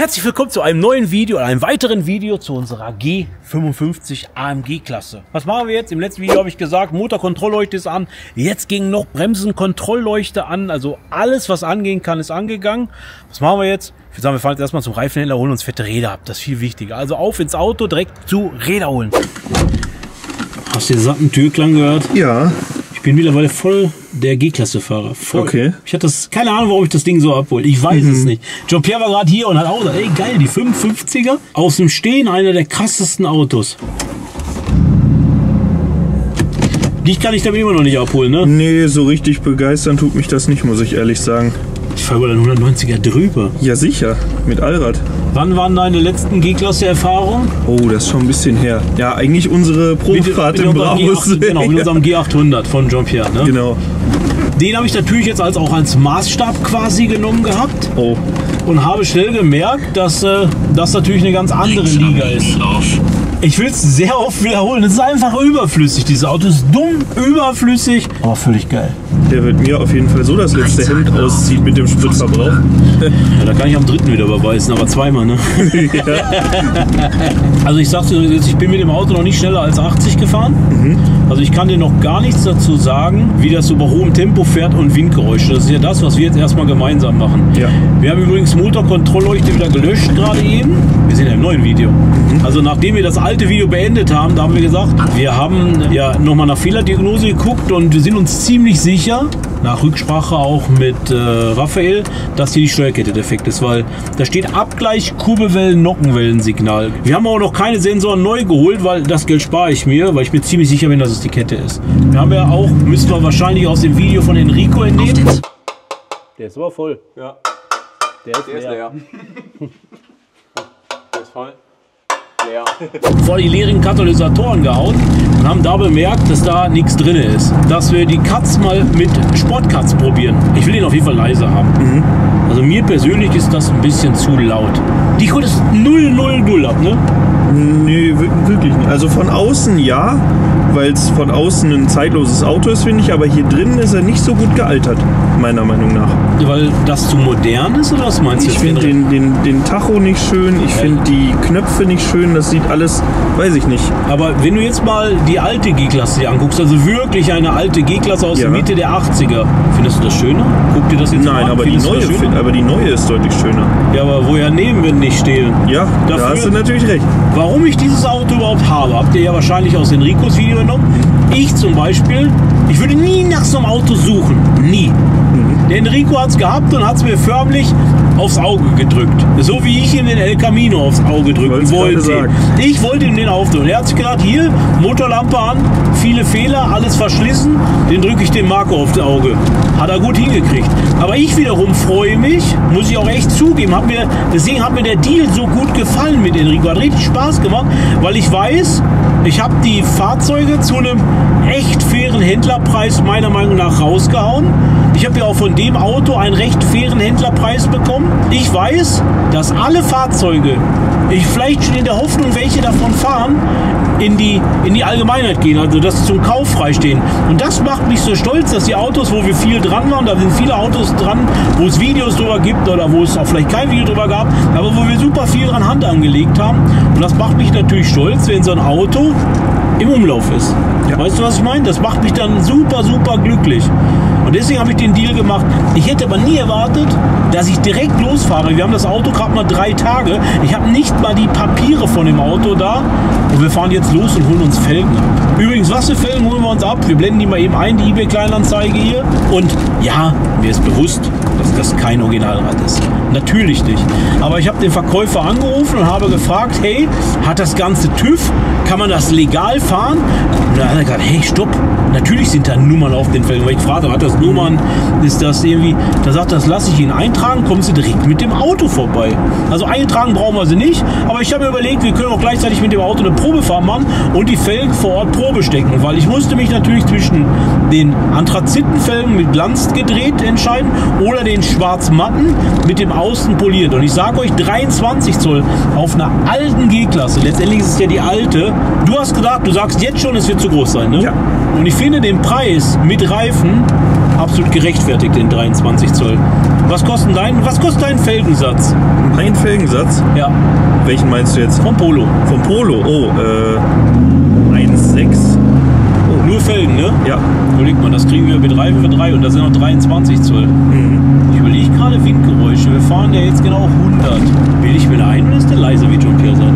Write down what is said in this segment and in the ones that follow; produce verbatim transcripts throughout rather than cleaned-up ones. Herzlich willkommen zu einem neuen Video, einem weiteren Video zu unserer G fünfundfünfzig A M G-Klasse. Was machen wir jetzt? Im letzten Video habe ich gesagt, Motorkontrollleuchte ist an. Jetzt ging noch Bremsenkontrollleuchte an. Also alles, was angehen kann, ist angegangen. Was machen wir jetzt? Ich würde sagen, wir fahren jetzt erstmal zum Reifenhändler, holen uns fette Räder ab. Das ist viel wichtiger. Also auf ins Auto, direkt zu Räder holen. Hast du den satten Türklang gehört? Ja. Ich bin mittlerweile voll der G-Klasse-Fahrer. Okay. Ich hatte das, keine Ahnung, warum ich das Ding so abhole. Ich weiß mhm. es nicht. Jean-Pierre war gerade hier und hat auch gesagt, ey geil, die fünfundfünfziger. Aus dem Stehen einer der krassesten Autos. Dich kann ich damit immer noch nicht abholen, ne? Nee, so richtig begeistern tut mich das nicht, muss ich ehrlich sagen. Ich fahre über den hundertneunziger drüber. Ja sicher, mit Allrad. Wann waren deine letzten G-Klasse-Erfahrungen? Oh, das ist schon ein bisschen her. Ja, eigentlich unsere Probefahrt im Brabus. Genau, mit unserem G achthundert von Jean-Pierre. Ne? Genau. Den habe ich natürlich jetzt als auch als Maßstab quasi genommen gehabt. Oh. Und habe schnell gemerkt, dass äh, das natürlich eine ganz andere Liga ist. Ich will es sehr oft wiederholen. Es ist einfach überflüssig. Dieses Auto ist dumm, überflüssig. Aber völlig geil. Der wird mir auf jeden Fall so das letzte Hemd ausziehen mit dem Spritverbrauch. Ja, da kann ich am dritten wieder überbeißen, aber zweimal, ne? Ja. Also ich sag's dir jetzt, ich bin mit dem Auto noch nicht schneller als achtzig gefahren. Mhm. Also ich kann dir noch gar nichts dazu sagen, wie das so bei hohem Tempo fährt und Windgeräusche. Das ist ja das, was wir jetzt erstmal gemeinsam machen. Ja. Wir haben übrigens Motorkontrollleuchte wieder gelöscht gerade eben. Wir sind ja im neuen Video. Mhm. Also nachdem wir das alte Video beendet haben, da haben wir gesagt, wir haben ja nochmal nach Fehlerdiagnose geguckt und wir sind uns ziemlich sicher, nach Rücksprache auch mit äh, Raphael, dass hier die Steuerkette defekt ist, weil da steht Abgleich Kurbelwellen-Nockenwellensignal. Wir haben auch noch keine Sensoren neu geholt, weil das Geld spare ich mir, weil ich mir ziemlich sicher bin, dass es die Kette ist. Wir haben ja auch, müssen wir wahrscheinlich aus dem Video von Enrico entnehmen. Der ist aber voll. Ja. Der ist, Der ist leer. leer. Der ist voll. Leer. Vor die leeren Katalysatoren gehauen und haben da bemerkt, dass da nichts drin ist. Dass wir die Katz mal mit Sportkatz probieren. Ich will den auf jeden Fall leise haben. Mhm. Also mir persönlich ist das ein bisschen zu laut. Die holt es null null null ab, ne? Nee, wirklich nicht. Also von außen ja, weil es von außen ein zeitloses Auto ist, finde ich. Aber hier drinnen ist er nicht so gut gealtert, meiner Meinung nach. Weil das zu modern ist, oder was meinst du? Ich finde den, den, den Tacho nicht schön, ich ja. finde die Knöpfe nicht schön, das sieht alles, weiß ich nicht. Aber wenn du jetzt mal die alte G-Klasse dir anguckst, also wirklich eine alte G-Klasse aus ja. der Mitte der achtziger, findest du das schöner? Guck dir das jetzt Nein, mal aber an. Die neue, find, aber die neue ist deutlich schöner. Ja, aber woher nehmen wir nicht stehlen? Ja, Dafür, da hast du natürlich recht. Warum ich dieses Auto überhaupt habe, habt ihr ja wahrscheinlich aus Enricos Video genommen. Ich zum Beispiel, ich würde nie nach so einem Auto suchen. Nie. Der Enrico hat es gehabt und hat es mir förmlich aufs Auge gedrückt. So wie ich ihm den El Camino aufs Auge drücken wollte. Ich wollte ihm den aufdrücken. Er hat sich gedacht, hier, Motorlampe an, viele Fehler, alles verschlissen, den drücke ich dem Marco aufs Auge. Hat er gut hingekriegt. Aber ich wiederum freue mich, muss ich auch echt zugeben, hat mir, deswegen hat mir der Deal so gut gefallen mit Enrico. Hat richtig Spaß gemacht, weil ich weiß, ich habe die Fahrzeuge zu einem echt fairen Händlerpreis meiner Meinung nach rausgehauen. Ich habe ja auch von dem Auto einen recht fairen Händlerpreis bekommen. Ich weiß, dass alle Fahrzeuge, ich vielleicht schon in der Hoffnung, welche davon fahren, in die, in die Allgemeinheit gehen, also dass sie zum Kauf freistehen. Und das macht mich so stolz, dass die Autos, wo wir viel dran waren, da sind viele Autos dran, wo es Videos drüber gibt oder wo es auch vielleicht kein Video drüber gab, aber wo wir super viel dran Hand angelegt haben. Und das macht mich natürlich stolz, wenn so ein Auto im Umlauf ist. Ja. Weißt du, was ich meine? Das macht mich dann super, super glücklich. Und deswegen habe ich den Deal gemacht. Ich hätte aber nie erwartet, dass ich direkt losfahre. Wir haben das Auto gerade mal drei Tage. Ich habe nicht mal die Papiere von dem Auto da. Und wir fahren jetzt los und holen uns Felgen ab. Übrigens, was für Felgen holen wir uns ab? Wir blenden die mal eben ein, die eBay-Kleinanzeige hier. Und ja, mir ist bewusst, dass das kein Originalrad ist. Natürlich nicht. Aber ich habe den Verkäufer angerufen und habe gefragt, hey, hat das ganze TÜV? Kann man das legal fahren? Und dann hat er gesagt, hey, stopp. Natürlich sind da Nummern auf den Felgen. Weil ich fragte, hat das Nummern, ist das irgendwie, da sagt das lasse ich Ihnen eintragen, kommen Sie direkt mit dem Auto vorbei. Also eintragen brauchen wir sie nicht, aber ich habe mir überlegt, wir können auch gleichzeitig mit dem Auto eine Probefahrt machen und die Felgen vor Ort Probe stecken, weil ich musste mich natürlich zwischen den Anthrazitenfelgen mit Glanz gedreht entscheiden oder den schwarz-matten mit dem Außen poliert. Und ich sage euch, dreiundzwanzig Zoll auf einer alten G-Klasse, letztendlich ist es ja die alte, du hast gedacht, du sagst jetzt schon, es wird zu groß sein, ne? Ja. Und ich finde den Preis mit Reifen absolut gerechtfertigt, den dreiundzwanzig Zoll. Was kostet denn dein, was kostet dein Felgensatz? Mein Felgensatz? Ja. Welchen meinst du jetzt? Vom Polo. Vom Polo, oh, äh, eins Komma sechs. Oh. Nur Felgen, ne? Ja. Überlegt man, das kriegen wir mit Reifen für drei und da sind noch dreiundzwanzig Zoll. Mhm. Ich überlege gerade Windgeräusche, wir fahren ja jetzt genau hundert. Wähle ich mir da ein oder ist der leise wie Jean-Pierre seine?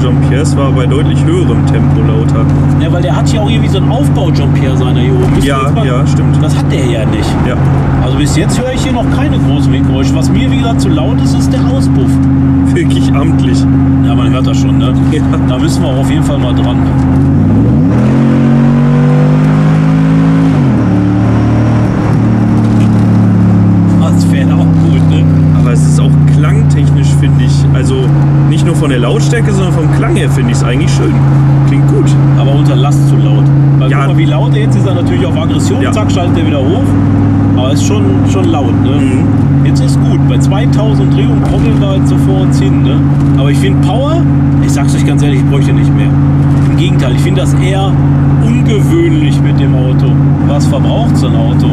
Jean-Pierre war bei deutlich höherem Tempo lauter. Ja, weil der hat ja auch irgendwie so einen Aufbau Jean-Pierre seiner hier oben. Müsst ja, mal, ja, stimmt. Das hat der ja nicht. Ja. Also bis jetzt höre ich hier noch keine großen Windgeräusche. Was mir, wie gesagt, zu laut ist, ist der Auspuff. Wirklich amtlich. Ja, man hört das schon, ne? Ja. Da müssen wir auch auf jeden Fall mal dran. Das wäre auch gut, ne? Aber es ist auch klangtechnisch, finde ich, also... Nicht nur von der Lautstärke, sondern vom Klang her finde ich es eigentlich schön. Klingt gut. Aber unter Last zu laut. Weil ja. Guck mal, wie laut er jetzt ist, er natürlich auf Aggression. Ja. Zack, schaltet er wieder hoch. Aber ist schon, schon laut. Ne? Mhm. Jetzt ist gut. Bei zweitausend Drehungen kommen wir jetzt so vor uns hin. Ne? Aber ich finde Power, ich sag's euch ganz ehrlich, ich bräuchte nicht mehr. Im Gegenteil, ich finde das eher ungewöhnlich mit dem Auto. Was verbraucht so ein Auto?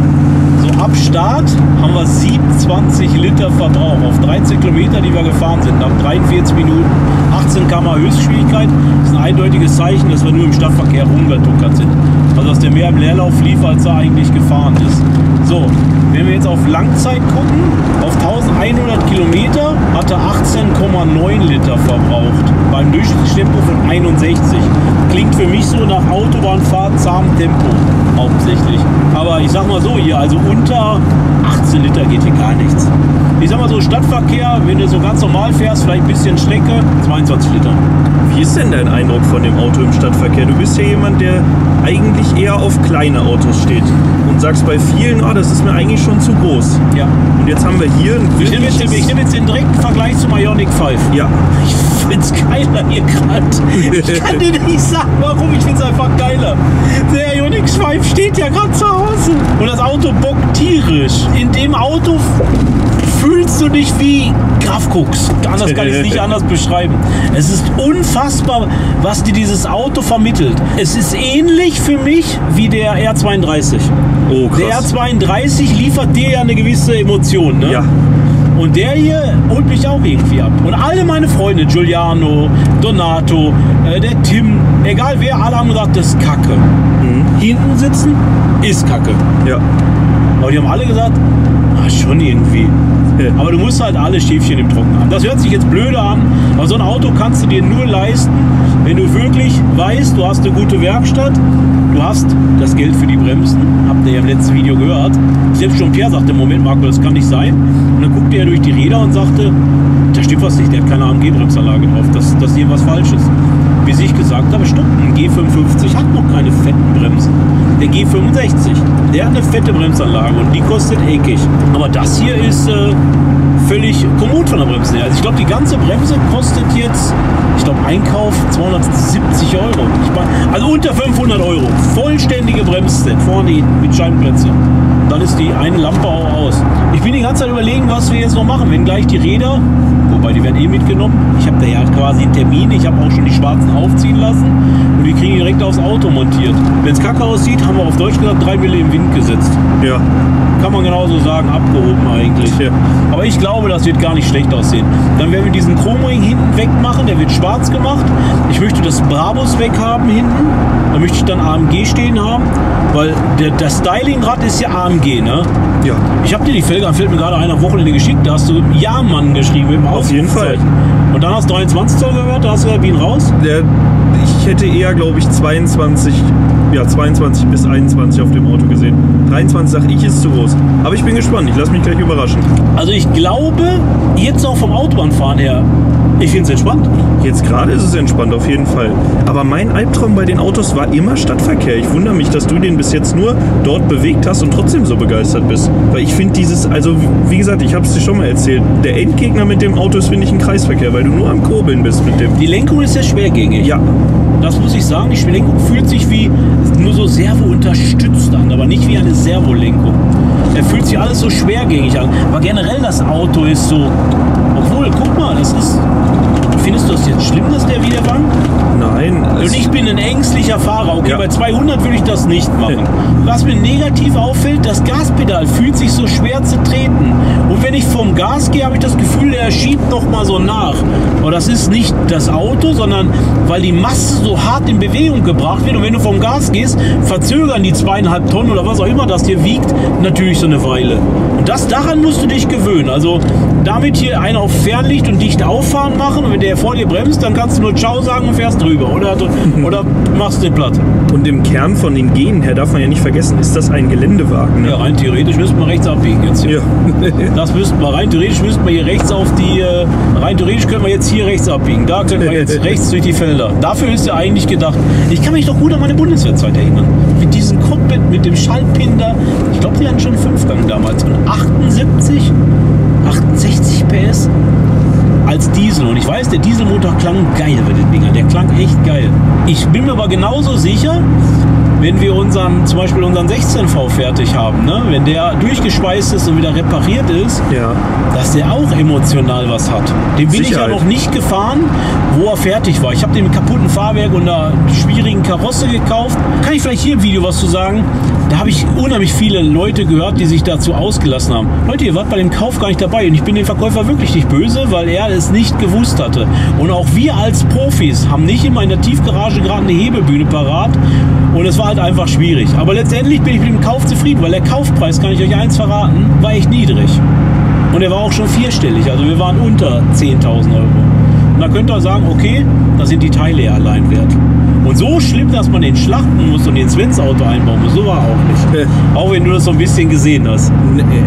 So ab Start haben wir siebenundzwanzig Liter Verbrauch auf dreizehn Kilometer, die wir gefahren sind, nach dreiundvierzig Minuten, achtzehn Kilometer pro Stunde Höchstgeschwindigkeit. Das ist ein eindeutiges Zeichen, dass wir nur im Stadtverkehr rumgetuckert sind. Also dass der mehr im Leerlauf lief, als er eigentlich gefahren ist. So, wenn wir jetzt auf Langzeit gucken, auf eintausendeinhundert Kilometer hat er achtzehn Komma neun Liter verbraucht, beim Durchschnittstempo von einundsechzig. Klingt für mich so nach Autobahnfahrt, zahm Tempo hauptsächlich. Aber ich sag mal so hier, also unter achtzehn Liter geht hier gar nichts. Ich sag mal so, Stadtverkehr, wenn du so ganz normal fährst, vielleicht ein bisschen Strecke, zweiundzwanzig Liter. Wie ist denn dein Eindruck von dem Auto im Stadtverkehr? Du bist ja jemand, der eigentlich eher auf kleine Autos steht und sagst bei vielen, oh, das ist mir eigentlich schon zu groß. Ja. Und jetzt haben wir hier ein Ich nehme jetzt, nehm jetzt den direkten Vergleich zum Ioniq fünf. Ja. Ich find's geiler hier gerade. Ich kann dir nicht sagen, warum. Ich find's einfach geiler. Der Ioniq fünf steht ja gerade zu Hause. Und das Auto bockt tierisch. In dem Auto fühlst du dich wie Grafkoks. Anders kann ich es nicht anders beschreiben. Es ist unfassbar, was dir dieses Auto vermittelt. Es ist ähnlich für mich wie der R zweiunddreißig. Oh, krass. Der R zweiunddreißig liefert dir ja eine gewisse Emotion, ne? Ja. Und der hier holt mich auch irgendwie ab. Und alle meine Freunde, Giuliano, Donato, äh, der Tim, egal wer, alle haben gesagt, das ist Kacke. Mhm. Hinten sitzen ist Kacke. Ja. Aber die haben alle gesagt, ah, schon irgendwie. Ja. Aber du musst halt alle Schäfchen im Trocknen haben. Das hört sich jetzt blöde an, aber so ein Auto kannst du dir nur leisten, wenn du wirklich weißt, du hast eine gute Werkstatt, du hast das Geld für die Bremsen, habt ihr ja im letzten Video gehört. Selbst Jean-Pierre sagte, Moment Marco, das kann nicht sein. Und dann guckte er durch die Räder und sagte, da stimmt was nicht, der hat keine A M G-Bremsanlage drauf, das, das ist hier was Falsches. Bis ich gesagt habe, stimmt, ein G fünfundfünfzig hat noch keine fetten Bremsen. Der G fünfundsechzig, der hat eine fette Bremsanlage und die kostet eckig. Aber das hier ist äh, völlig kommod von der Bremse her. Also ich glaube, die ganze Bremse kostet jetzt, ich glaube, Einkauf zweihundertsiebzig Euro. Ich mein, also unter fünfhundert Euro. Vollständige Bremsset, vorne hinten mit Scheibenplätze. Dann ist die eine Lampe auch aus. Ich bin die ganze Zeit überlegen, was wir jetzt noch machen, wenn gleich die Räder, wobei die werden eh mitgenommen. Ich habe da ja quasi einen Termin, ich habe auch schon die schwarzen aufziehen lassen und die kriegen direkt aufs Auto montiert. Wenn es kacke aussieht, haben wir auf Deutsch gesagt drei Mille im Wind gesetzt. Ja. Kann man genauso sagen, abgehoben eigentlich. Ja. Aber ich glaube, das wird gar nicht schlecht aussehen. Dann werden wir diesen Chromring hinten wegmachen, der wird schwarz gemacht. Ich möchte das Brabus weghaben hinten, da möchte ich dann A M G stehen haben, weil der, das Stylingrad ist ja A M G, ne? Ja. Ich habe dir die Felge, fällt mir gerade einer Wochenende geschickt, da hast du Ja Mann geschrieben mit dem Ausrufezeichen. Auf jeden Fall. Und dann hast du dreiundzwanzig Zoll gehört, da hast du ja Bienen raus. Der, ich hätte eher, glaube ich, zweiundzwanzig. Ja, zweiundzwanzig bis einundzwanzig auf dem Auto gesehen. dreiundzwanzig, sag ich, ist zu groß. Aber ich bin gespannt, ich lasse mich gleich überraschen. Also ich glaube, jetzt auch vom Autobahnfahren her, ich finde es entspannt. Jetzt gerade ist es entspannt, auf jeden Fall. Aber mein Albtraum bei den Autos war immer Stadtverkehr. Ich wundere mich, dass du den bis jetzt nur dort bewegt hast und trotzdem so begeistert bist. Weil ich finde dieses, also wie gesagt, ich habe es dir schon mal erzählt, der Endgegner mit dem Auto ist, finde ich, ein Kreisverkehr, weil du nur am Kurbeln bist mit dem. Die Lenkung ist ja schwergängig. Ja. Das muss ich sagen, die Lenkung fühlt sich wie nur so servo-unterstützt an, aber nicht wie eine Servolenkung. Er fühlt sich alles so schwergängig an, aber generell das Auto ist so, obwohl, guck mal, das ist, ich finde Ist das jetzt schlimm, dass der wieder wankt? Nein. Und ich bin ein ängstlicher Fahrer. Okay, ja. Bei zweihundert würde ich das nicht machen. Was mir negativ auffällt, das Gaspedal fühlt sich so schwer zu treten. Und wenn ich vom Gas gehe, habe ich das Gefühl, der schiebt noch mal so nach. Aber das ist nicht das Auto, sondern weil die Masse so hart in Bewegung gebracht wird. Und wenn du vom Gas gehst, verzögern die zweieinhalb Tonnen oder was auch immer das dir wiegt, natürlich so eine Weile. Und das, daran musst du dich gewöhnen. Also damit hier einen auf Fernlicht und dicht auffahren machen, und wenn der vor dir bremst, dann kannst du nur Ciao sagen und fährst drüber oder, oder machst den platt. Und im Kern von den Genen her darf man ja nicht vergessen, ist das ein Geländewagen? Ne? Ja, rein theoretisch müssten wir rechts abbiegen jetzt hier. Ja. Das müssten wir, rein theoretisch müssten wir hier rechts auf die, rein theoretisch können wir jetzt hier rechts abbiegen, da können wir jetzt rechts durch die Felder. Dafür ist ja eigentlich gedacht. Ich kann mich doch gut an meine Bundeswehrzeit erinnern. Mit diesem Cockpit, mit dem Schaltpinder, ich glaube, die hatten schon Fünfgang damals, und achtundsiebzig, achtundsechzig PS als Diesel, und ich weiß, der Dieselmotor klang geil bei den Dingern, der klang echt geil. Ich bin mir aber genauso sicher, wenn wir unseren, zum Beispiel unseren sechzehn V fertig haben, ne? Wenn der durchgespeist ist und wieder repariert ist, ja, dass der auch emotional was hat. Den bin Sicherheit. Ich ja noch nicht gefahren, wo er fertig war. Ich habe den mit kaputten Fahrwerk und einer schwierigen Karosse gekauft. Kann ich vielleicht hier im Video was zu sagen? Da habe ich unheimlich viele Leute gehört, die sich dazu ausgelassen haben. Leute, ihr wart bei dem Kauf gar nicht dabei, und ich bin dem Verkäufer wirklich nicht böse, weil er es nicht gewusst hatte. Und auch wir als Profis haben nicht immer in der Tiefgarage gerade eine Hebebühne parat, und es war halt einfach schwierig. Aber letztendlich bin ich mit dem Kauf zufrieden, weil der Kaufpreis, kann ich euch eins verraten, war echt niedrig. Und er war auch schon vierstellig, also wir waren unter zehntausend Euro. Und da könnt ihr sagen, okay, da sind die Teile ja allein wert. Und so schlimm, dass man den schlachten muss und den Svens Auto einbauen muss, so war auch nicht. Auch wenn du das so ein bisschen gesehen hast.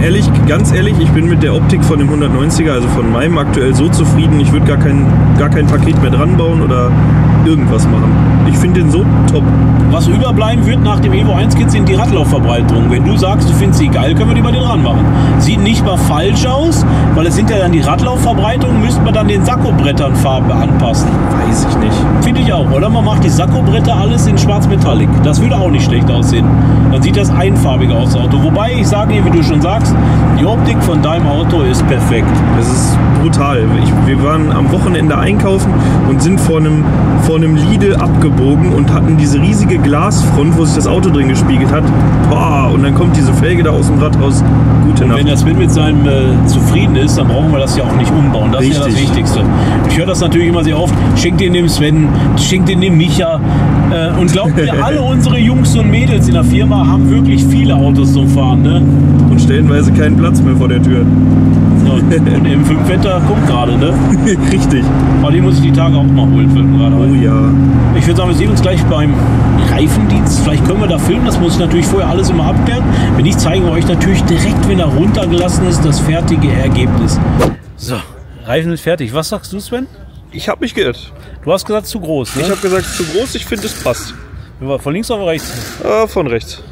Ehrlich, ganz ehrlich, ich bin mit der Optik von dem hundertneunziger, also von meinem aktuell, so zufrieden, ich würde gar kein, gar kein Paket mehr dran bauen oder irgendwas machen. Ich finde den so top. Was überbleiben wird nach dem Evo eins Kit sind die Radlaufverbreiterungen. Wenn du sagst, du findest sie geil, können wir die bei den dran machen. Sieht nicht mal falsch aus, weil es sind ja dann die Radlaufverbreiterungen, müssten wir dann den Sakkobrettern Farbe anpassen. Weiß ich nicht. Finde ich auch. Oder man macht die Sakkobretter alles in schwarz-metallic. Das würde auch nicht schlecht aussehen. Dann sieht das einfarbiger aus, das Auto. Wobei ich sage, wie du schon sagst, die Optik von deinem Auto ist perfekt. Das ist brutal. Ich, wir waren am Wochenende einkaufen und sind vor einem vor Von einem Lidl abgebogen und hatten diese riesige Glasfront, wo sich das Auto drin gespiegelt hat. Boah, und dann kommt diese Felge da aus dem Rad raus. Gute Nacht. Wenn der Sven mit seinem äh, zufrieden ist, dann brauchen wir das ja auch nicht umbauen. Das Richtig. Ist ja das Wichtigste. Ich höre das natürlich immer sehr oft. Schenkt den dem Sven, schenkt den dem Micha. Äh, und glaubt mir, alle unsere Jungs und Mädels in der Firma haben wirklich viele Autos zum Fahren. Ne? Und stellenweise keinen Platz mehr vor der Tür. Und im Fünfwetter kommt gerade, ne? Richtig. Aber den muss ich die Tage auch mal holen, filmen gerade. Oh ja. Ich würde sagen, wir sehen uns gleich beim Reifendienst. Vielleicht können wir da filmen, das muss ich natürlich vorher alles immer abklären. Wenn nicht, zeigen wir euch natürlich direkt, wenn er runtergelassen ist, das fertige Ergebnis. So, Reifen sind fertig. Was sagst du, Sven? Ich habe mich geirrt. Du hast gesagt, zu groß, ne? Ich habe gesagt, zu groß. Ich finde, es passt. Von links oder rechts? Äh, von rechts.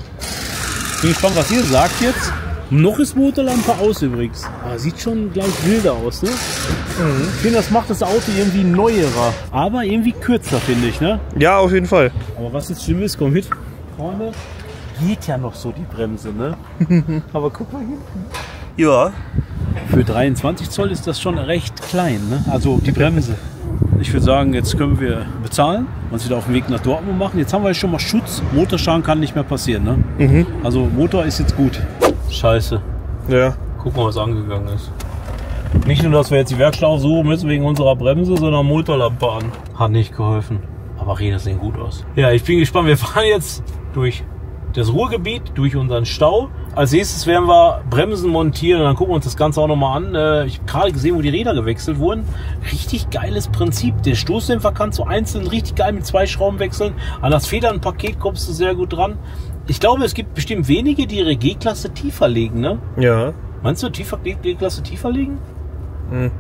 Bin gespannt, was ihr sagt jetzt. Noch ist Motorlampe aus übrigens. Aber sieht schon gleich wilder aus, ne? Mhm. Ich finde, das macht das Auto irgendwie neuerer. Aber irgendwie kürzer, finde ich, ne? Ja, auf jeden Fall. Aber was jetzt schlimm ist, komm mit. Vorne geht ja noch so die Bremse, ne? Aber guck mal hinten. Ja. Für dreiundzwanzig Zoll ist das schon recht klein, ne? Also die Bremse. Ich würde sagen, jetzt können wir bezahlen, uns wieder auf den Weg nach Dortmund machen. Jetzt haben wir schon mal Schutz. Motorschaden kann nicht mehr passieren, ne? Mhm. Also Motor ist jetzt gut. Scheiße. Ja. Guck mal, was angegangen ist. Nicht nur, dass wir jetzt die Werkstatt suchen müssen wegen unserer Bremse, sondern Motorlampe an. Hat nicht geholfen. Aber Räder sehen gut aus. Ja, ich bin gespannt. Wir fahren jetzt durch das Ruhrgebiet, durch unseren Stau. Als nächstes werden wir Bremsen montieren und dann gucken wir uns das Ganze auch nochmal an. Ich habe gerade gesehen, wo die Räder gewechselt wurden. Richtig geiles Prinzip. Der Stoßdämpfer kannst du einzeln richtig geil mit zwei Schrauben wechseln. An das Federnpaket kommst du sehr gut dran. Ich glaube, es gibt bestimmt wenige, die ihre G-Klasse tiefer legen, ne? Ja. Meinst du, tiefer G-Klasse tiefer legen? Hm.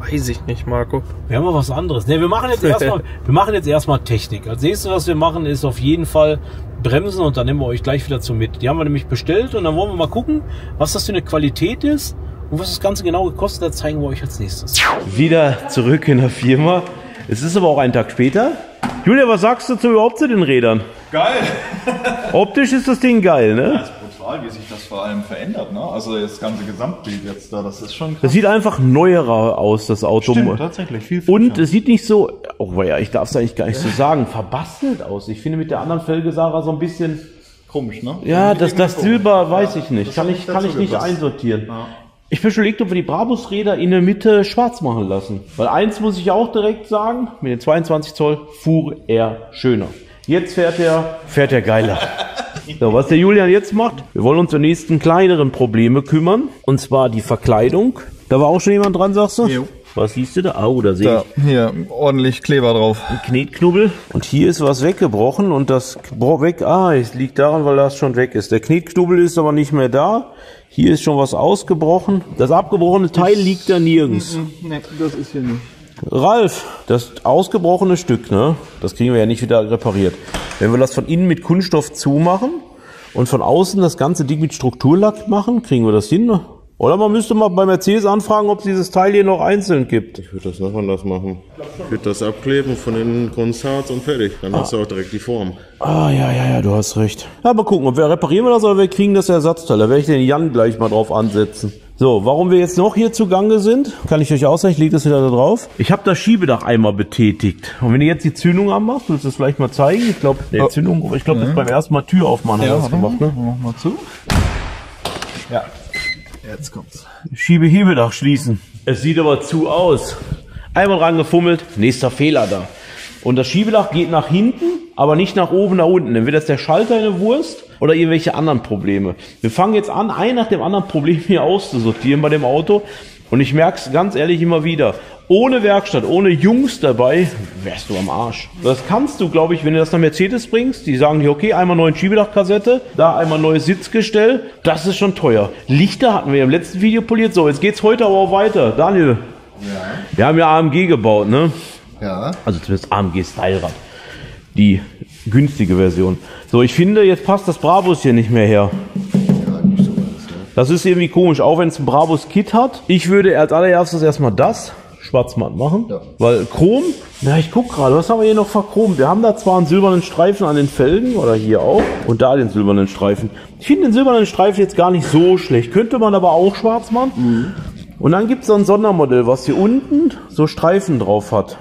Weiß ich nicht, Marco. Wir haben mal was anderes. Ne, wir machen jetzt erstmal, wir machen jetzt erstmal Technik. Als nächstes, was wir machen, ist auf jeden Fall Bremsen, und dann nehmen wir euch gleich wieder zu mit. Die haben wir nämlich bestellt, und dann wollen wir mal gucken, was das für eine Qualität ist und was das Ganze genau gekostet hat, zeigen wir euch als nächstes. Wieder zurück in der Firma. Es ist aber auch ein Tag später. Julia, was sagst du zu, überhaupt zu den Rädern? Geil! Optisch ist das Ding geil, ne? Ja, brutal, wie sich das vor allem verändert, ne? Also das ganze Gesamtbild jetzt da, das ist schon krass. Das sieht einfach neuerer aus, das Auto. Stimmt, tatsächlich. Viel und es sieht nicht so, oh ja, ich darf es eigentlich gar nicht so sagen, verbastelt aus. Ich finde mit der anderen Felgesara so ein bisschen komisch, ne? Ja, das, das Silber weiß ich nicht. Kann ich, kann ich nicht einsortieren. Ja. Ich bin schon überlegt, ob wir die Brabus-Räder in der Mitte schwarz machen lassen. Weil eins muss ich auch direkt sagen, mit den zweiundzwanzig Zoll fuhr er schöner. Jetzt fährt er, fährt er geiler. So, was der Julian jetzt macht, wir wollen uns um die nächsten kleineren Probleme kümmern. Und zwar die Verkleidung. Da war auch schon jemand dran, sagst du? Jo. Was siehst du da? Oh, da sehe da, ich. Hier, ordentlich Kleber drauf. Ein Knetknubbel. Und hier ist was weggebrochen und das weg. Ah, es liegt daran, weil das schon weg ist. Der Knetknubbel ist aber nicht mehr da. Hier ist schon was ausgebrochen. Das abgebrochene Teil das liegt da nirgends. Nee, das ist hier nicht. Ralf, das ausgebrochene Stück, ne? Das kriegen wir ja nicht wieder repariert. Wenn wir das von innen mit Kunststoff zumachen und von außen das ganze Ding mit Strukturlack machen, kriegen wir das hin, ne? Oder man müsste mal bei Mercedes anfragen, ob es dieses Teil hier noch einzeln gibt. Ich würde das noch anders machen. Ich würde das abkleben von den Grundharz und fertig. Dann ah. hast du auch direkt die Form. Ah, ja, ja, ja, du hast recht. Aber gucken, ob wir reparieren wir das oder wir kriegen das Ersatzteil. Da werde ich den Jan gleich mal drauf ansetzen. So, warum wir jetzt noch hier zugange sind, kann ich euch ausrechnen. Ich lege das wieder da drauf. Ich habe das Schiebedach einmal betätigt. Und wenn du jetzt die Zündung anmachst, willst du das vielleicht mal zeigen? Ich glaube, nee, oh. Zündung, ich glaube, ja. das ist beim ersten Mal Tür aufmachen. Ja, das gemacht, ne? Mach mal zu. Ja. Jetzt kommt's. Schiebe-Hebedach schließen. Es sieht aber zu aus. Einmal rangefummelt, nächster Fehler da. Und das Schiebedach geht nach hinten, aber nicht nach oben, nach unten. Entweder ist der Schalter eine Wurst oder irgendwelche anderen Probleme. Wir fangen jetzt an, ein nach dem anderen Problem hier auszusortieren bei dem Auto. Und ich merke es ganz ehrlich immer wieder. Ohne Werkstatt, ohne Jungs dabei, wärst du am Arsch. Das kannst du, glaube ich, wenn du das nach Mercedes bringst. Die sagen dir, okay, einmal neue Schiebedachkassette, da einmal neues Sitzgestell. Das ist schon teuer. Lichter hatten wir im letzten Video poliert. So, jetzt geht's heute aber auch weiter. Daniel, ja. wir haben ja A M G gebaut, ne? Ja. Also zumindest A M G Stylrad. Die günstige Version. So, ich finde, jetzt passt das Brabus hier nicht mehr her. Das ist irgendwie komisch, auch wenn es ein Brabus-Kit hat. Ich würde als allererstes erstmal das schwarzmatt machen, ja. weil Chrom, na ich guck gerade, was haben wir hier noch verchromt? Wir haben da zwar einen silbernen Streifen an den Felgen, oder hier auch, und da den silbernen Streifen. Ich finde den silbernen Streifen jetzt gar nicht so schlecht, könnte man aber auch schwarz machen. Mhm. Und dann gibt es so ein Sondermodell, was hier unten so Streifen drauf hat.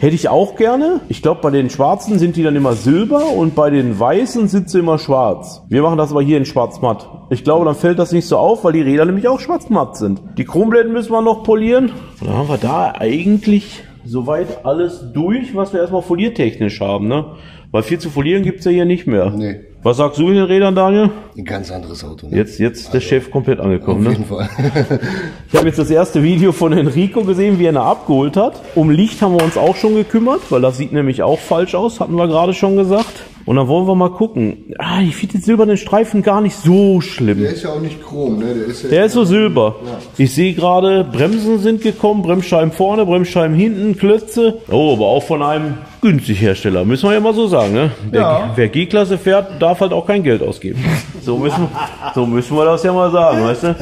Hätte ich auch gerne. Ich glaube, bei den Schwarzen sind die dann immer silber und bei den Weißen sind sie immer schwarz. Wir machen das aber hier in schwarz-matt. Ich glaube, dann fällt das nicht so auf, weil die Räder nämlich auch schwarz-matt sind. Die Chromblenden müssen wir noch polieren. Dann haben wir da eigentlich soweit alles durch, was wir erstmal foliertechnisch haben, ne? Weil viel zu folieren gibt es ja hier nicht mehr. Nee. Was sagst du in den Rädern, Daniel? Ein ganz anderes Auto, ne? Jetzt, jetzt ist also der Chef komplett angekommen, auf jeden, ne? Fall. Ich habe jetzt das erste Video von Enrico gesehen, wie er ihn abgeholt hat. Um Licht haben wir uns auch schon gekümmert, weil das sieht nämlich auch falsch aus, hatten wir gerade schon gesagt. Und dann wollen wir mal gucken. Ah, ich finde den silbernen Streifen gar nicht so schlimm. Der ist ja auch nicht chrom, ne? Der ist, ja der ist so silber. Ja. Ich sehe gerade, Bremsen sind gekommen, Bremsscheiben vorne, Bremsscheiben hinten, Klötze. Oh, aber auch von einem günstig Hersteller, müssen wir ja mal so sagen, ne? Ja. Wer G-Klasse fährt, darf halt auch kein Geld ausgeben. So müssen, so müssen wir das ja mal sagen, weißt du?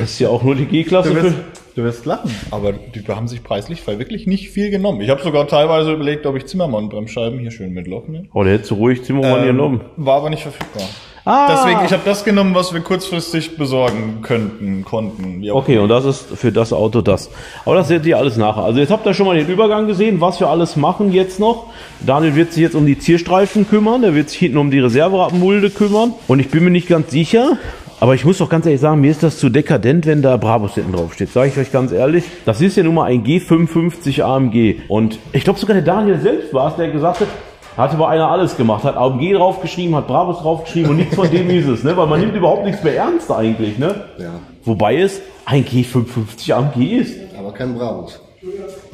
Das ist ja auch nur die G-Klasse. Du, du wirst lachen, aber die haben sich preislich wirklich nicht viel genommen. Ich habe sogar teilweise überlegt, ob ich Zimmermann-Bremsscheiben hier schön mit Loch nehme. Oh, der hätte so ruhig Zimmermann ähm, genommen. War aber nicht verfügbar. Ah. Deswegen, ich habe das genommen, was wir kurzfristig besorgen könnten, konnten. Okay, und das ist für das Auto das. Aber das seht ihr alles nachher. Also jetzt habt ihr schon mal den Übergang gesehen, was wir alles machen jetzt noch. Daniel wird sich jetzt um die Zierstreifen kümmern, der wird sich hinten um die Reserveradmulde kümmern. Und ich bin mir nicht ganz sicher, aber ich muss doch ganz ehrlich sagen, mir ist das zu dekadent, wenn da Brabus hinten drauf steht. Sage ich euch ganz ehrlich. Das ist ja nun mal ein G fünfundfünfzig A M G. Und ich glaube sogar der Daniel selbst war es, der gesagt hat, hat aber einer alles gemacht, hat A M G draufgeschrieben, hat Brabus draufgeschrieben und nichts von dem ist es, ne? Weil man nimmt überhaupt nichts mehr ernst eigentlich, ne? Ja. Wobei es ein G fünfundfünfzig A M G ist. Aber kein Brabus.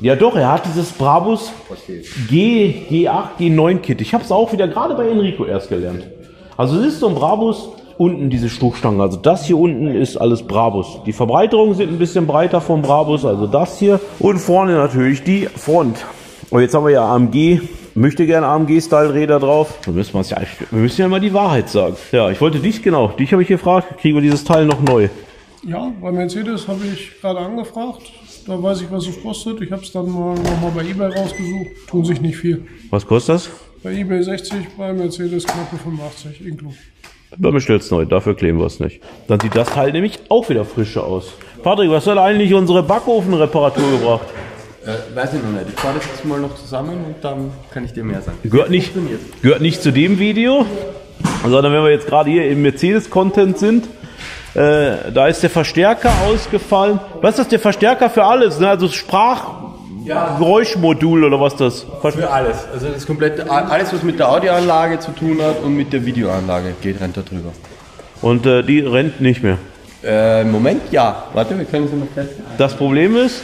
Ja doch, er hat dieses Brabus G, G acht, G neun Kit. Ich habe es auch wieder gerade bei Enrico erst gelernt. Also es ist so ein Brabus, unten diese Stoßstangen, also das hier unten ist alles Brabus. Die Verbreiterungen sind ein bisschen breiter vom Brabus, also das hier. Und vorne natürlich die Front. Und jetzt haben wir ja A M G, möchte gerne A M G-Style-Räder drauf. Da müssen wir, ja, wir müssen ja mal die Wahrheit sagen. Ja, ich wollte dich, genau, dich habe ich gefragt, kriegen wir dieses Teil noch neu? Ja, bei Mercedes habe ich gerade angefragt. Da weiß ich, was es kostet. Ich habe es dann mal nochmal bei eBay rausgesucht. Tun sich nicht viel. Was kostet das? Bei eBay sechzig, bei Mercedes knappe fünfundachtzig, inklusive. Wir bestellen es neu, dafür kleben wir es nicht. Dann sieht das Teil nämlich auch wieder frischer aus. Patrick, was hat eigentlich unsere Backofenreparatur gebracht? Äh, weiß ich noch nicht. Ich fahre das jetzt mal noch zusammen und dann kann ich dir mehr sagen. Gehört nicht, gehört nicht zu dem Video, sondern wenn wir jetzt gerade hier im Mercedes-Content sind, äh, da ist der Verstärker ausgefallen. Was ist das, der Verstärker für alles? Ne? Also Sprach... Ja. Geräuschmodul oder was das? Für alles. Also das komplette, alles was mit der Audioanlage zu tun hat und mit der Videoanlage geht, rennt da drüber. Und äh, die rennt nicht mehr? Äh, Moment, ja. Warte, wir können es mal testen. Das Problem ist,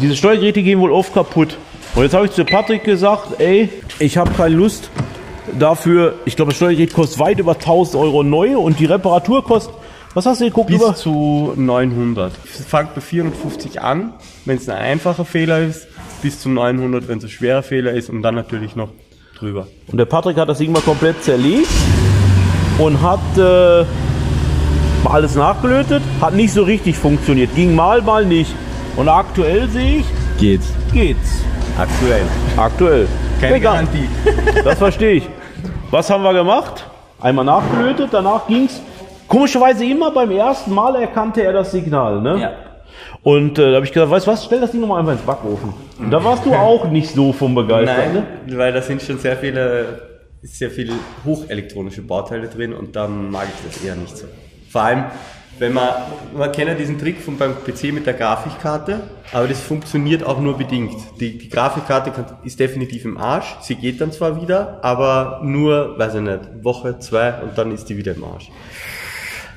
diese Steuergeräte gehen wohl oft kaputt. Und jetzt habe ich zu Patrick gesagt, ey, ich habe keine Lust dafür. Ich glaube, das Steuergerät kostet weit über tausend Euro neu und die Reparatur kostet, was hast du geguckt? Bis über? Zu neunhundert. Es fängt bei vierhundertfünfzig an, wenn es ein einfacher Fehler ist, bis zu neunhundert, wenn es ein schwerer Fehler ist und dann natürlich noch drüber. Und der Patrick hat das irgendwann komplett zerlegt und hat äh, alles nachgelötet, hat nicht so richtig funktioniert. Ging mal, mal nicht. Und aktuell sehe ich... Geht's. Geht's. Aktuell. Aktuell. Keine Egal. Garantie. Das verstehe ich. Was haben wir gemacht? Einmal nachgelötet, danach ging's. Komischerweise immer beim ersten Mal erkannte er das Signal, ne? Ja. Und äh, da habe ich gesagt, weißt du was, stell das Ding nochmal einfach ins Backofen. Und da warst du auch nicht so vom Begeistern, ne? Weil da sind schon sehr viele, sehr viele hochelektronische Bauteile drin und da mag ich das eher nicht so. Vor allem, wenn man, man kennt ja diesen Trick von beim P C mit der Grafikkarte, aber das funktioniert auch nur bedingt. Die, die Grafikkarte kann, ist definitiv im Arsch, sie geht dann zwar wieder, aber nur, weiß ich nicht, Woche, zwei und dann ist die wieder im Arsch.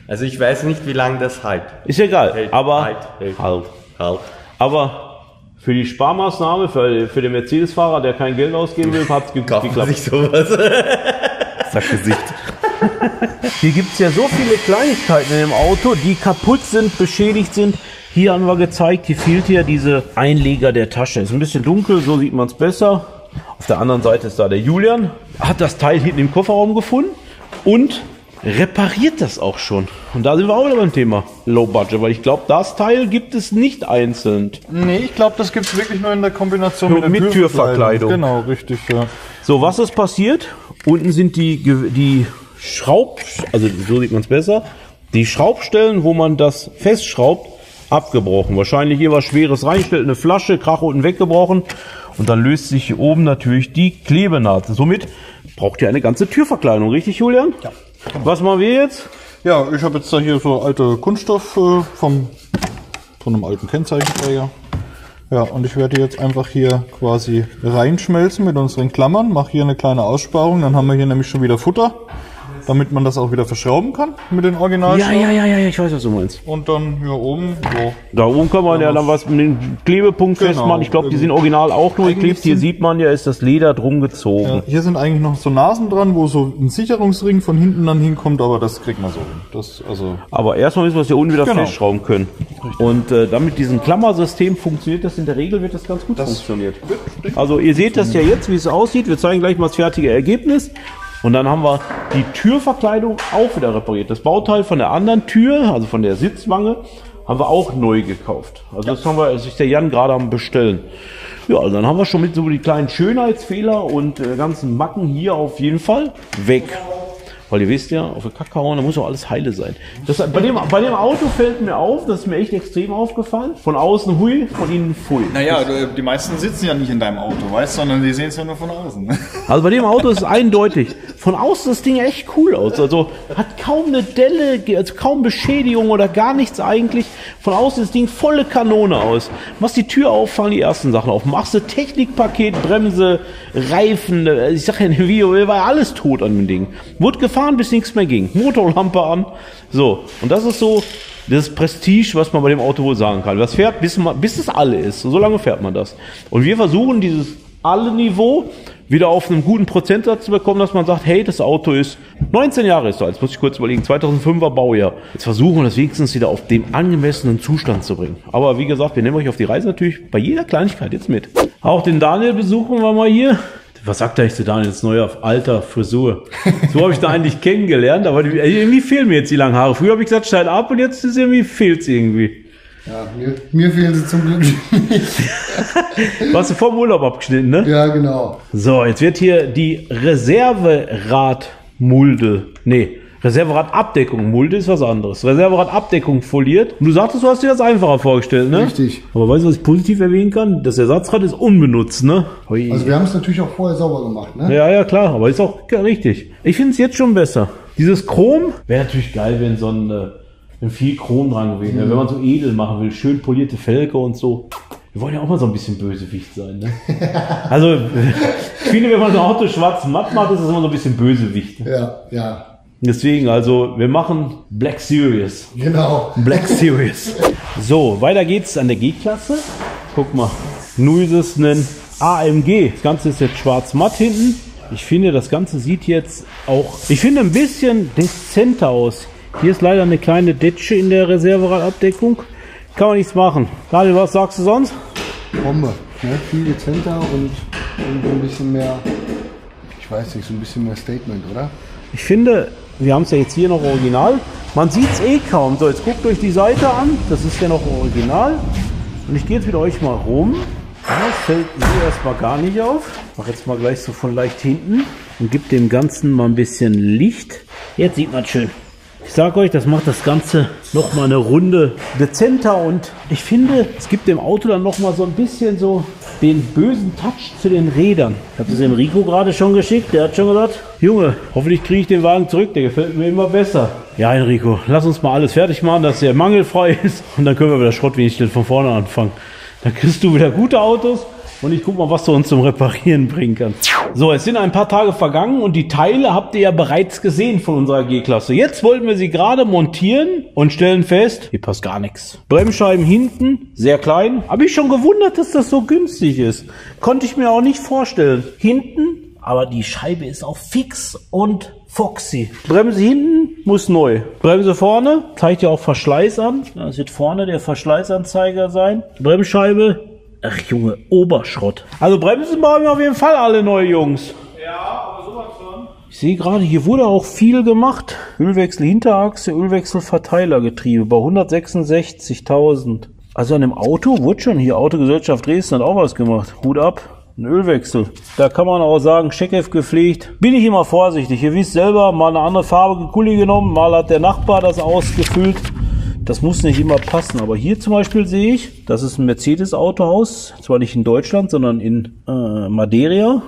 Also ich weiß nicht, wie lange das halt. Ist egal, hält, aber halt, hält, halt, halt. Aber für die Sparmaßnahme, für, für den Mercedes-Fahrer, der kein Geld ausgeben will, hat es geklappt. Sich sowas. Das Gesicht. Hier gibt es ja so viele Kleinigkeiten in dem Auto, die kaputt sind, beschädigt sind. Hier haben wir gezeigt, hier fehlt hier diese Einleger der Tasche. Ist ein bisschen dunkel, so sieht man es besser. Auf der anderen Seite ist da der Julian. Hat das Teil hinten im Kofferraum gefunden und... repariert das auch schon. Und da sind wir auch wieder beim Thema Low Budget, weil ich glaube, das Teil gibt es nicht einzeln. Nee, ich glaube, das gibt es wirklich nur in der Kombination so, mit, der mit Türverkleidung. Türverkleidung. Genau, richtig. Ja. So, was ist passiert? Unten sind die, die Schraub, also so sieht man es besser, die Schraubstellen, wo man das festschraubt, abgebrochen. Wahrscheinlich hier was Schweres reinstellt, eine Flasche, Krach unten weggebrochen. Und dann löst sich hier oben natürlich die Klebenaht. Somit braucht ihr eine ganze Türverkleidung, richtig, Julian? Ja. Was machen wir jetzt? Ja, ich habe jetzt da hier so alte Kunststoff äh, vom, von einem alten Kennzeichenträger. Ja, und ich werde jetzt einfach hier quasi reinschmelzen mit unseren Klammern. Mache hier eine kleine Aussparung, dann haben wir hier nämlich schon wieder Futter, damit man das auch wieder verschrauben kann mit den Originalschrauben. Ja, ja, ja, ja, ich weiß, was du meinst. Und dann hier oben, so. Da oben kann man ja dann was mit dem Klebepunkt genau, festmachen. Ich glaube, die sind original auch nur geklebt. Hier sieht man ja, ist das Leder drum gezogen. Ja, hier sind eigentlich noch so Nasen dran, wo so ein Sicherungsring von hinten dann hinkommt, aber das kriegt man so hin. Das, also aber erstmal müssen wir es hier unten wieder genau. festschrauben können. Und äh, damit diesem Klammersystem funktioniert das in der Regel, wird das ganz gut das funktioniert. Also ihr seht das ja jetzt, wie es aussieht. Wir zeigen gleich mal das fertige Ergebnis. Und dann haben wir die Türverkleidung auch wieder repariert. Das Bauteil von der anderen Tür, also von der Sitzwange, haben wir auch neu gekauft. Also ja. Das haben wir, das ist der Jan gerade am Bestellen. Ja, also dann haben wir schon mit so die kleinen Schönheitsfehler und äh, ganzen Macken hier auf jeden Fall weg. Weil ihr wisst ja, auf der Kackhauern, da muss auch alles heile sein. Das, bei, dem, bei dem Auto fällt mir auf, das ist mir echt extrem aufgefallen. Von außen hui, von innen pfui. Naja, die meisten sitzen ja nicht in deinem Auto, weißt du, sondern die sehen es ja nur von außen. Also bei dem Auto ist es eindeutig. Von außen das Ding echt cool aus. Also hat kaum eine Delle, also kaum Beschädigung oder gar nichts eigentlich. Von außen das Ding volle Kanone aus. Machst die Tür auf, fangen die ersten Sachen auf. Machst du Technikpaket, Bremse, Reifen, ich sag ja, in dem Video war alles tot an dem Ding. Wurde gefahren, bis nichts mehr ging. Motorlampe an. So, und das ist so das Prestige, was man bei dem Auto wohl sagen kann. Das fährt, bis, man, bis es alle ist. So lange fährt man das. Und wir versuchen, dieses Alle-Niveau wieder auf einen guten Prozentsatz zu bekommen, dass man sagt, hey, das Auto ist neunzehn Jahre ist alt. Jetzt muss ich kurz überlegen. zweitausendfünfer Baujahr. Jetzt versuchen wir das wenigstens wieder auf den angemessenen Zustand zu bringen. Aber wie gesagt, wir nehmen euch auf die Reise natürlich bei jeder Kleinigkeit jetzt mit. Auch den Daniel besuchen wir mal hier. Was sagt er eigentlich zu Daniels neuer alter Frisur? So habe ich da eigentlich kennengelernt, aber irgendwie fehlen mir jetzt die langen Haare. Früher habe ich gesagt, schneid ab und jetzt ist irgendwie fehlt es irgendwie. Ja, mir, mir fehlen sie zum Glück nicht. Warst du vor dem Urlaub abgeschnitten, ne? Ja, genau. So, jetzt wird hier die Reserveradmulde, nee, Reservoratabdeckung, Mulde ist was anderes. Reservoratabdeckung foliert. Und du sagtest, du hast dir das einfacher vorgestellt, ne? Richtig. Aber weißt du, was ich positiv erwähnen kann? Das Ersatzrad ist unbenutzt, ne? Hui. Also wir haben es natürlich auch vorher sauber gemacht, ne? Ja, ja, klar. Aber ist auch richtig. Ich finde es jetzt schon besser. Dieses Chrom wäre natürlich geil, wenn so ein, wenn viel Chrom dran gewesen wäre. Mhm. Wenn man so edel machen will, schön polierte Felge und so. Wir wollen ja auch mal so ein bisschen Bösewicht sein, ne? Also, ich finde, wenn man so ein Auto schwarz-matt macht, ist es immer so ein bisschen Bösewicht. Ja, ja. Deswegen, also, wir machen Black Series. Genau. Black Series. So, weiter geht's an der G-Klasse. Guck mal, nun ist es ein A M G. Das Ganze ist jetzt schwarz-matt hinten. Ich finde, das Ganze sieht jetzt auch, ich finde, ein bisschen dezenter aus. Hier ist leider eine kleine Detsche in der Reservoratabdeckung. Kann man nichts machen. Daniel, was sagst du sonst? Bombe. Ne? Viel dezenter und, und ein bisschen mehr, ich weiß nicht, so ein bisschen mehr Statement, oder? Ich finde, wir haben es ja jetzt hier noch original. Man sieht es eh kaum. So, jetzt guckt euch die Seite an. Das ist ja noch original. Und ich gehe jetzt mit euch mal rum. Das fällt mir erstmal gar nicht auf. Ich mache jetzt mal gleich so von leicht hinten und gebe dem Ganzen mal ein bisschen Licht. Jetzt sieht man es schön. Ich sage euch, das macht das Ganze noch mal eine Runde dezenter und ich finde, es gibt dem Auto dann noch mal so ein bisschen so den bösen Touch zu den Rädern. Ich habe das Enrico gerade schon geschickt, der hat schon gesagt, Junge, hoffentlich kriege ich den Wagen zurück, der gefällt mir immer besser. Ja, Enrico, lass uns mal alles fertig machen, dass der mangelfrei ist und dann können wir wieder Schrottwichteln von vorne anfangen. Dann kriegst du wieder gute Autos. Und ich guck mal, was du uns zum Reparieren bringen kannst. So, es sind ein paar Tage vergangen und die Teile habt ihr ja bereits gesehen von unserer G-Klasse. Jetzt wollten wir sie gerade montieren und stellen fest, hier passt gar nichts. Bremsscheiben hinten, sehr klein. Habe ich schon gewundert, dass das so günstig ist. Konnte ich mir auch nicht vorstellen. Hinten, aber die Scheibe ist auch fix und foxy. Bremse hinten, muss neu. Bremse vorne, zeigt ja auch Verschleiß an. Das wird vorne der Verschleißanzeiger sein. Bremsscheibe. Ach Junge, Oberschrott. Also Bremsen brauchen wir auf jeden Fall alle neue Jungs. Ja, aber sowas schon. Ich sehe gerade, hier wurde auch viel gemacht. Ölwechsel Hinterachse, Ölwechsel Verteilergetriebe bei hundertsechsundsechzigtausend. Also an dem Auto wurde schon hier, Autogesellschaft Dresden hat auch was gemacht. Hut ab. Ein Ölwechsel. Da kann man auch sagen, Checkheft gepflegt. Bin ich immer vorsichtig. Ihr wisst selber, mal eine andere farbige Kuli genommen, mal hat der Nachbar das ausgefüllt. Das muss nicht immer passen, aber hier zum Beispiel sehe ich, das ist ein Mercedes-Autohaus, zwar nicht in Deutschland, sondern in äh, Madeira,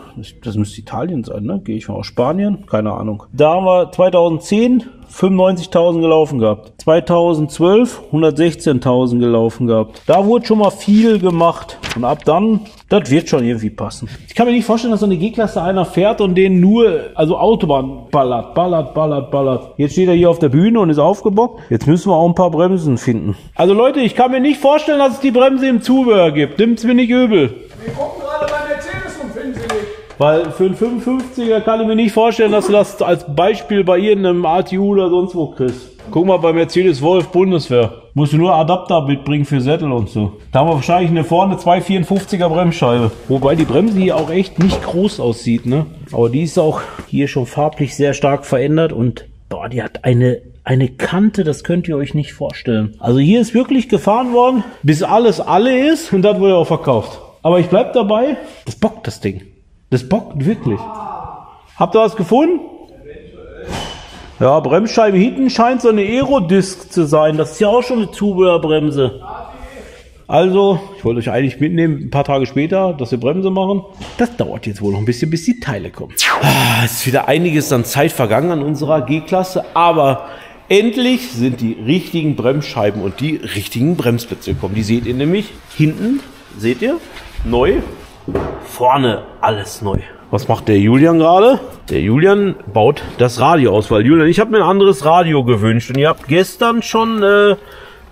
das müsste Italien sein, ne? Gehe ich mal aus Spanien, keine Ahnung. Da haben wir zweitausendzehn fünfundneunzigtausend gelaufen gehabt, zweitausendzwölf hundertsechzehntausend gelaufen gehabt. Da wurde schon mal viel gemacht und ab dann, das wird schon irgendwie passen. Ich kann mir nicht vorstellen, dass so eine G-Klasse einer fährt und den nur, also Autobahn ballert, ballert, ballert, ballert. Jetzt steht er hier auf der Bühne und ist aufgebockt. Jetzt müssen wir auch ein paar Bremsen finden. Also Leute, ich kann mir nicht vorstellen, dass es die Bremse im Zubehör gibt. Nimmt's mir nicht übel. Wir gucken gerade bei Mercedes und finden sie nicht. Weil für einen fünfundfünfziger kann ich mir nicht vorstellen, dass du das als Beispiel bei irgendeinem A T U oder sonst wo kriegst. Guck mal bei Mercedes Wolf Bundeswehr. Musst du nur Adapter mitbringen für Sättel und so. Da haben wir wahrscheinlich eine vorne zweihundertvierundfünfziger Bremsscheibe. Wobei die Bremse hier auch echt nicht groß aussieht, ne? Aber die ist auch hier schon farblich sehr stark verändert und boah, die hat eine, eine Kante, das könnt ihr euch nicht vorstellen. Also hier ist wirklich gefahren worden, bis alles alle ist und dann wurde auch verkauft. Aber ich bleib dabei, das bockt das Ding. Das bockt wirklich. Habt ihr was gefunden? Ja, Bremsscheibe hinten scheint so eine Aerodisc zu sein. Das ist ja auch schon eine Zubehörbremse. Also, ich wollte euch eigentlich mitnehmen, ein paar Tage später, dass wir Bremse machen. Das dauert jetzt wohl noch ein bisschen, bis die Teile kommen. Ah, es ist wieder einiges an Zeit vergangen an unserer G-Klasse, aber endlich sind die richtigen Bremsscheiben und die richtigen Bremsplätze gekommen. Die seht ihr nämlich hinten, seht ihr, neu. Vorne alles neu. Was macht der Julian gerade? Der Julian baut das Radio aus, weil Julian, ich habe mir ein anderes Radio gewünscht und ihr habt gestern schon äh,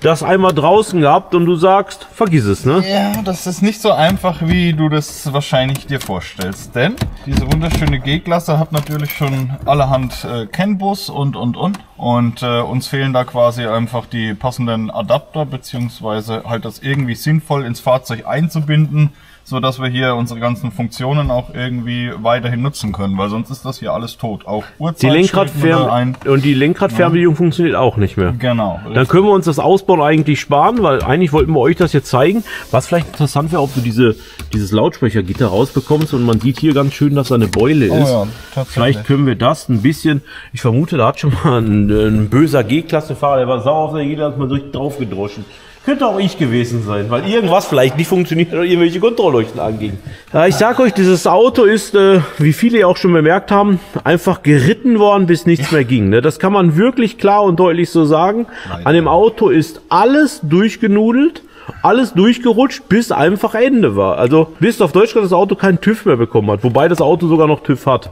das einmal draußen gehabt und du sagst, vergiss es, ne? Ja, das ist nicht so einfach, wie du das wahrscheinlich dir vorstellst, denn diese wunderschöne G-Klasse hat natürlich schon allerhand äh, C A N-Bus und und und. Und äh, uns fehlen da quasi einfach die passenden Adapter, beziehungsweise halt das irgendwie sinnvoll ins Fahrzeug einzubinden, so dass wir hier unsere ganzen Funktionen auch irgendwie weiterhin nutzen können, weil sonst ist das hier alles tot. Auch Uhrzeit, die Lenkradfernbedienung ein. Und die Lenkradfernbedienung ja. funktioniert auch nicht mehr. Genau. Richtig. Dann können wir uns das Ausbauen eigentlich sparen, weil eigentlich wollten wir euch das jetzt zeigen. Was vielleicht interessant wäre, ob du diese, dieses Lautsprechergitter rausbekommst und man sieht hier ganz schön, dass da eine Beule oh ist. Ja, tatsächlich. Vielleicht können wir das ein bisschen, ich vermute, da hat schon mal ein, ein böser G-Klasse-Fahrer, der war sauer auf der G-Klasse, mal durch drauf gedroschen. Könnte auch ich gewesen sein, weil irgendwas vielleicht nicht funktioniert oder irgendwelche Kontrollleuchten anging. Ja, ich sag euch, dieses Auto ist, äh, wie viele ja auch schon bemerkt haben, einfach geritten worden, bis nichts mehr ging. Ne? Das kann man wirklich klar und deutlich so sagen. Nein. An dem Auto ist alles durchgenudelt, alles durchgerutscht, bis einfach Ende war. Also bis auf Deutschland das Auto keinen TÜV mehr bekommen hat, wobei das Auto sogar noch TÜV hat.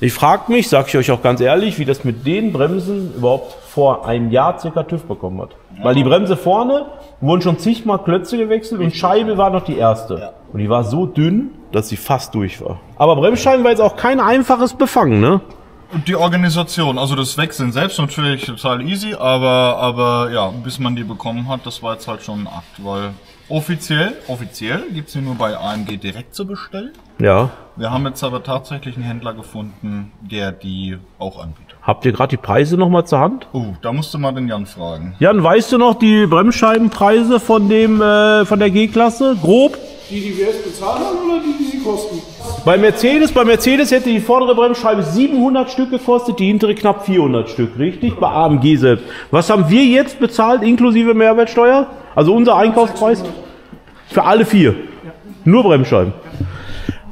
Ich frag mich, sag ich euch auch ganz ehrlich, wie das mit den Bremsen überhaupt vor einem Jahr circa TÜV bekommen hat. Ja. Weil die Bremse vorne wurden schon zigmal Klötze gewechselt und Scheibe war noch die erste. Ja. Und die war so dünn, dass sie fast durch war. Aber Bremsscheiben war jetzt auch kein einfaches Befangen, ne? Und die Organisation, also das Wechseln selbst natürlich total easy, aber, aber ja, bis man die bekommen hat, das war jetzt halt schon ein Akt, weil offiziell, offiziell gibt's die nur bei A M G direkt zu bestellen. Ja. Wir haben jetzt aber tatsächlich einen Händler gefunden, der die auch anbietet. Habt ihr gerade die Preise nochmal zur Hand? Oh, uh, da musst du mal den Jan fragen. Jan, weißt du noch die Bremsscheibenpreise von dem, äh, von der G-Klasse? Grob? Die, die wir jetzt bezahlt haben oder die, die sie kosten? Bei Mercedes, bei Mercedes hätte die vordere Bremsscheibe siebenhundert Stück gekostet, die hintere knapp vierhundert Stück, richtig? Bei A M G selbst. Was haben wir jetzt bezahlt, inklusive Mehrwertsteuer? Also unser Einkaufspreis? Für alle vier? Nur Bremsscheiben?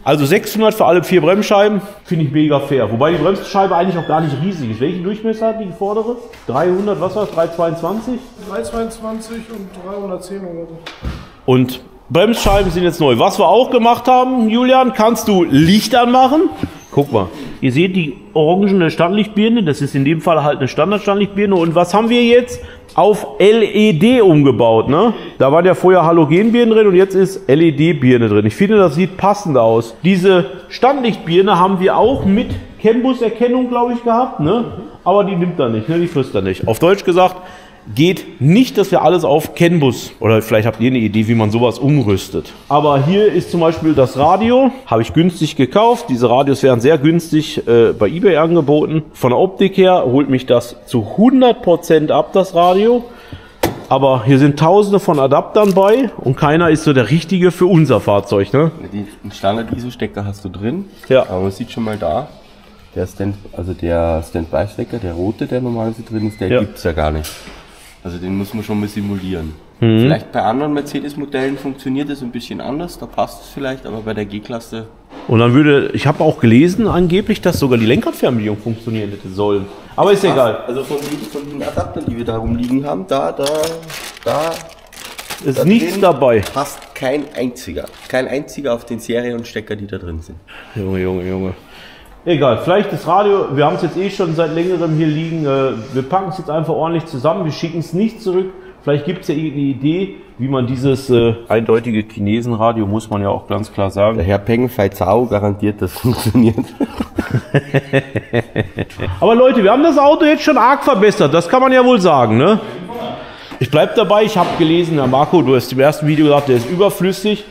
Also sechshundert für alle vier Bremsscheiben, finde ich mega fair. Wobei die Bremsscheibe eigentlich auch gar nicht riesig ist. Welchen Durchmesser hat die vordere? dreihundert, was war das? dreihundertzweiundzwanzig? dreihundertzweiundzwanzig und dreihundertzehn oder so. Und Bremsscheiben sind jetzt neu. Was wir auch gemacht haben, Julian, kannst du Licht anmachen? Guck mal, ihr seht die orangene Standlichtbirne, das ist in dem Fall halt eine Standardstandlichtbirne. Und was haben wir jetzt? Auf L E D umgebaut, ne? Da waren ja vorher Halogenbirnen drin und jetzt ist L E D-Birne drin. Ich finde, das sieht passend aus. Diese Standlichtbirne haben wir auch mit CAN-Bus-Erkennung, glaube ich, gehabt, ne? Aber die nimmt er nicht, ne? Die frisst er nicht. Auf Deutsch gesagt, geht nicht, dass wir alles auf CAN-Bus, oder vielleicht habt ihr eine Idee, wie man sowas umrüstet. Aber hier ist zum Beispiel das Radio, habe ich günstig gekauft. Diese Radios werden sehr günstig äh, bei eBay angeboten. Von der Optik her holt mich das zu hundert Prozent ab, das Radio. Aber hier sind tausende von Adaptern bei und keiner ist so der richtige für unser Fahrzeug. Ne? Den Standard-I S O-Stecker hast du drin, ja. Aber man sieht schon mal da. Der Stand, also der Standby-Stecker, der rote, der normalerweise drin ist, der ja. gibt es ja gar nicht. Also den muss man schon mal simulieren. Mhm. Vielleicht bei anderen Mercedes-Modellen funktioniert es ein bisschen anders, da passt es vielleicht, aber bei der G-Klasse... Und dann würde, ich habe auch gelesen angeblich, dass sogar die Lenkradfernbedienung funktionieren hätte sollen. Aber das ist egal. Also von, von den Adaptern, die wir da rumliegen haben, da, da, da... Ist da nichts dabei. Passt kein einziger. Kein einziger auf den Serienstecker, die da drin sind. Junge, Junge, Junge. Egal, vielleicht das Radio, wir haben es jetzt eh schon seit längerem hier liegen, wir packen es jetzt einfach ordentlich zusammen, wir schicken es nicht zurück. Vielleicht gibt es ja irgendeine Idee, wie man dieses äh, eindeutige Chinesenradio, muss man ja auch ganz klar sagen. Der Herr Pengfei Zhao garantiert, das funktioniert. Aber Leute, wir haben das Auto jetzt schon arg verbessert, das kann man ja wohl sagen, ne? Ich bleib dabei, ich habe gelesen, Herr Marco, du hast im ersten Video gesagt, der ist überflüssig.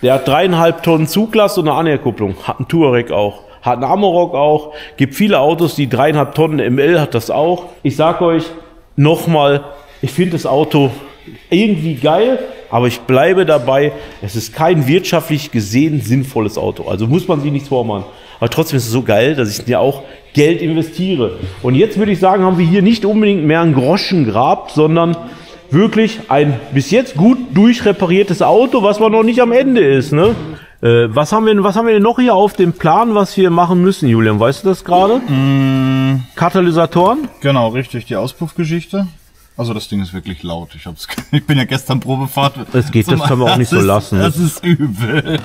Der hat dreieinhalb Tonnen Zuglast und eine Anerkupplung, hat einen Tuareg auch. Hat einen Amarok auch, gibt viele Autos, die dreieinhalb Tonnen M L hat das auch. Ich sag euch nochmal, ich finde das Auto irgendwie geil, aber ich bleibe dabei, es ist kein wirtschaftlich gesehen sinnvolles Auto. Also muss man sich nichts vormachen. Aber trotzdem ist es so geil, dass ich ja auch Geld investiere. Und jetzt würde ich sagen, haben wir hier nicht unbedingt mehr ein Groschengrab, sondern wirklich ein bis jetzt gut durchrepariertes Auto, was man noch nicht am Ende ist, ne? Äh, was haben wir denn, was haben wir denn noch hier auf dem Plan, was wir machen müssen, Julian? Weißt du das gerade? Mmh. Katalysatoren? Genau, richtig, die Auspuffgeschichte. Also das Ding ist wirklich laut. Ich hab's, ich bin ja gestern Probefahrt. Das geht, das können wir auch nicht so lassen. Das ist übel.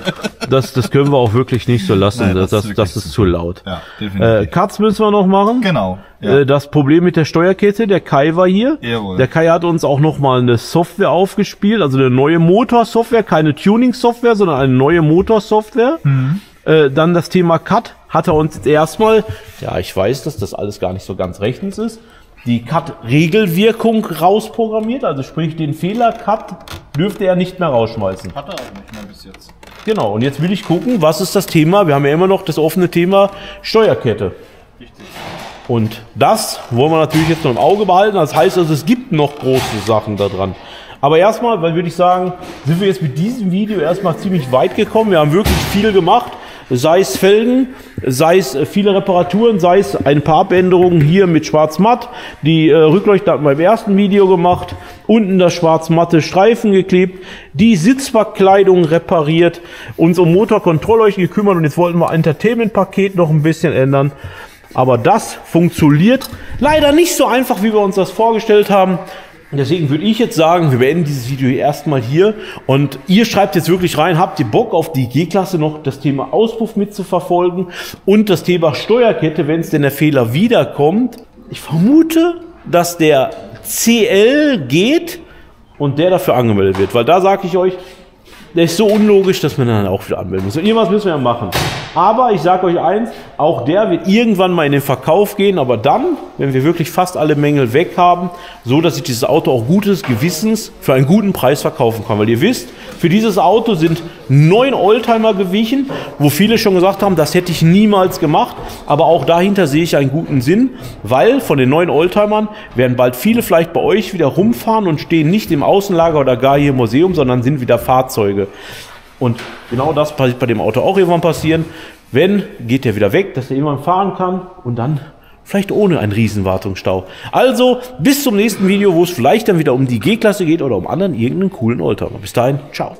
Das, das können wir auch wirklich nicht so lassen. Nein, das, das, ist das ist zu laut. Ja, definitiv. Äh, Cuts müssen wir noch machen. Genau. Ja. Äh, das Problem mit der Steuerkette, der Kai war hier. Jawohl. Der Kai hat uns auch nochmal eine Software aufgespielt, also eine neue Motorsoftware, keine Tuning-Software, sondern eine neue Motorsoftware. Mhm. Äh, dann das Thema Cut hat er uns jetzt erstmal, ja, ich weiß, dass das alles gar nicht so ganz rechtens ist. die Cut-Regelwirkung rausprogrammiert, also sprich den Fehler-Cut dürfte er nicht mehr rausschmeißen. Hat er auch nicht mehr bis jetzt. Genau, und jetzt will ich gucken, was ist das Thema, wir haben ja immer noch das offene Thema Steuerkette. Richtig. Und das wollen wir natürlich jetzt noch im Auge behalten, das heißt also, es gibt noch große Sachen da dran. Aber erstmal, weil würde ich sagen, sind wir jetzt mit diesem Video erstmal ziemlich weit gekommen, wir haben wirklich viel gemacht. Sei es Felgen, sei es viele Reparaturen, sei es ein paar Abänderungen hier mit Schwarz-Matt. Die äh, Rückleuchte hatten wir im ersten Video gemacht. Unten das schwarz-matte Streifen geklebt. Die Sitzverkleidung repariert. Uns um Motorkontrollleuchten gekümmert. Und jetzt wollten wir Entertainment-Paket noch ein bisschen ändern. Aber das funktioniert leider nicht so einfach, wie wir uns das vorgestellt haben. Deswegen würde ich jetzt sagen, wir beenden dieses Video erstmal hier und ihr schreibt jetzt wirklich rein, habt ihr Bock auf die G-Klasse noch das Thema Auspuff mitzuverfolgen und das Thema Steuerkette, wenn es denn der Fehler wiederkommt. Ich vermute, dass der C L geht und der dafür angemeldet wird, weil da sage ich euch, der ist so unlogisch, dass man dann auch wieder anmelden muss. Und irgendwas müssen wir ja machen. Aber ich sage euch eins, auch der wird irgendwann mal in den Verkauf gehen, aber dann, wenn wir wirklich fast alle Mängel weg haben, so dass ich dieses Auto auch gutes Gewissens für einen guten Preis verkaufen kann. Weil ihr wisst, für dieses Auto sind neun Oldtimer gewichen, wo viele schon gesagt haben, das hätte ich niemals gemacht. Aber auch dahinter sehe ich einen guten Sinn, weil von den neuen Oldtimern werden bald viele vielleicht bei euch wieder rumfahren und stehen nicht im Außenlager oder gar hier im Museum, sondern sind wieder Fahrzeuge. Und genau das passiert bei dem Auto auch irgendwann passieren. Wenn, geht der wieder weg, dass er irgendwann fahren kann und dann vielleicht ohne einen riesen Wartungsstau. Also bis zum nächsten Video, wo es vielleicht dann wieder um die G-Klasse geht oder um anderen irgendeinen coolen Oldtimer. Bis dahin, ciao.